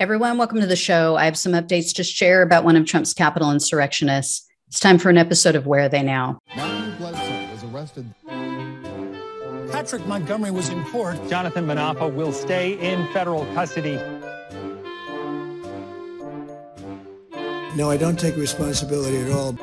Everyone, welcome to the show. I have some updates to share about one of Trump's Capitol insurrectionists. It's time for an episode of Where Are They Now? Matthew Blaisdell was arrested. Patrick Montgomery was in court. Jonathan Manapa will stay in federal custody. No, I don't take responsibility at all.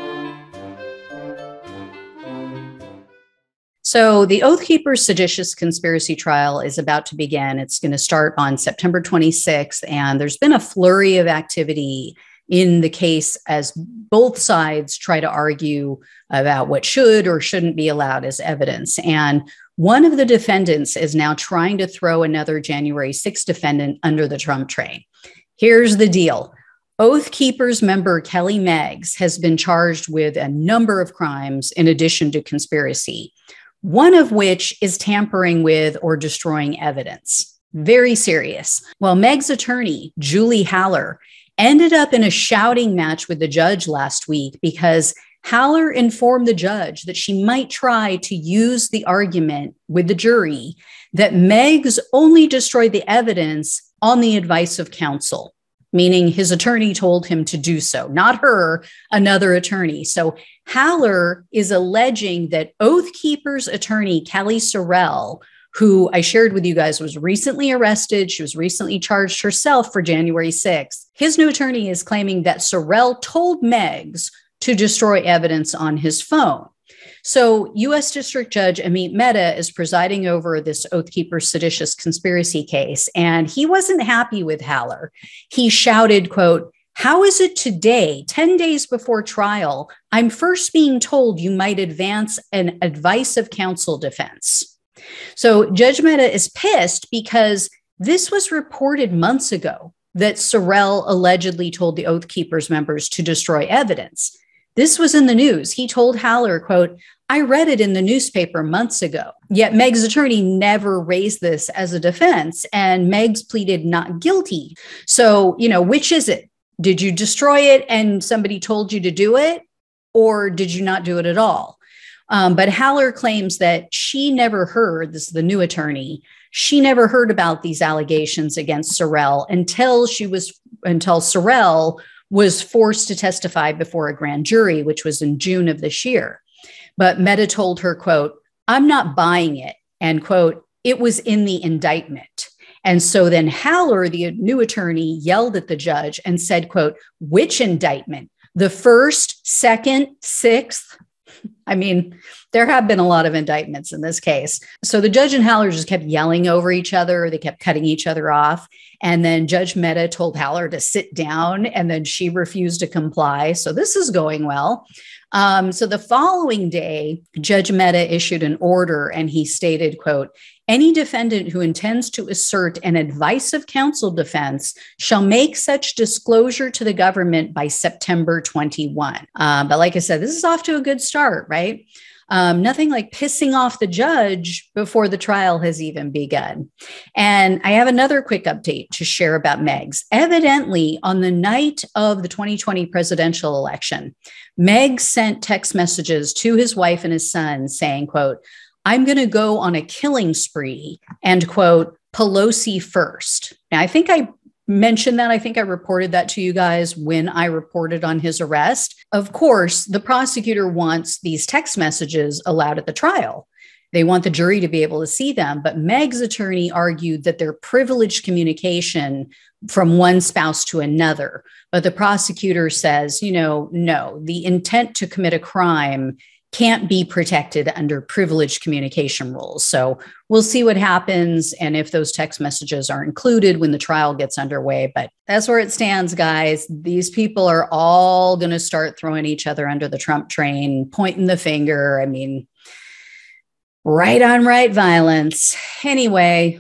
So the Oath Keepers seditious conspiracy trial is about to begin. It's going to start on September 26th, and there's been a flurry of activity in the case as both sides try to argue about what should or shouldn't be allowed as evidence. And one of the defendants is now trying to throw another January 6th defendant under the Trump train. Here's the deal. Oath Keepers member Kelly Meggs has been charged with a number of crimes in addition to conspiracy, one of which is tampering with or destroying evidence. Very serious. Well, Meggs' attorney, Julie Haller, ended up in a shouting match with the judge last week because Haller informed the judge that she might try to use the argument with the jury that Meggs only destroyed the evidence on the advice of counsel, meaning his attorney told him to do so, not her, another attorney. So Haller is alleging that Oath Keepers attorney Kellye SoRelle, who I shared with you guys was recently arrested, she was recently charged herself for January 6th. His new attorney is claiming that SoRelle told Meggs to destroy evidence on his phone. So U.S. District Judge Amit Mehta is presiding over this Oath Keepers seditious conspiracy case, and he wasn't happy with Haller. He shouted, quote, "How is it today, 10 days before trial, I'm first being told you might advance an advice of counsel defense?" So Judge Mehta is pissed because this was reported months ago that SoRelle allegedly told the Oath Keepers members to destroy evidence. This was in the news. He told Haller, quote, "I read it in the newspaper months ago." Yet Meggs' attorney never raised this as a defense, and Meggs pleaded not guilty. So, which is it? Did you destroy it and somebody told you to do it, or did you not do it at all? But Haller claims that she never heard, this is the new attorney, she never heard about these allegations against SoRelle until SoRelle was forced to testify before a grand jury, which was in June of this year. But Mehta told her, quote, "I'm not buying it," and quote, "It was in the indictment." And so then Haller, the new attorney, yelled at the judge and said, quote, "Which indictment? The first, second, sixth?" I mean, there have been a lot of indictments in this case. So the judge and Haller just kept yelling over each other. They kept cutting each other off. And then Judge Mehta told Haller to sit down, and then she refused to comply. So this is going well. So the following day, Judge Mehta issued an order, and he stated, quote, "Any defendant who intends to assert an advice of counsel defense shall make such disclosure to the government by September 21. But like I said, this is off to a good start, right? Nothing like pissing off the judge before the trial has even begun. And I have another quick update to share about Meggs. Evidently, on the night of the 2020 presidential election, Meggs sent text messages to his wife and his son saying, quote, "I'm going to go on a killing spree," and quote, "Pelosi first." Now, I think I mentioned that. I think I reported that to you guys when I reported on his arrest. Of course, the prosecutor wants these text messages allowed at the trial. They want the jury to be able to see them. But Meggs' attorney argued that they're privileged communication from one spouse to another. But the prosecutor says, no, the intent to commit a crime can't be protected under privileged communication rules. So we'll see what happens and if those text messages are included when the trial gets underway. But that's where it stands, guys. These people are all going to start throwing each other under the Trump train, pointing the finger. I mean, right on right violence. Anyway,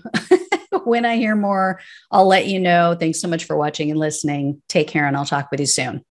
when I hear more, I'll let you know. Thanks so much for watching and listening. Take care, and I'll talk with you soon.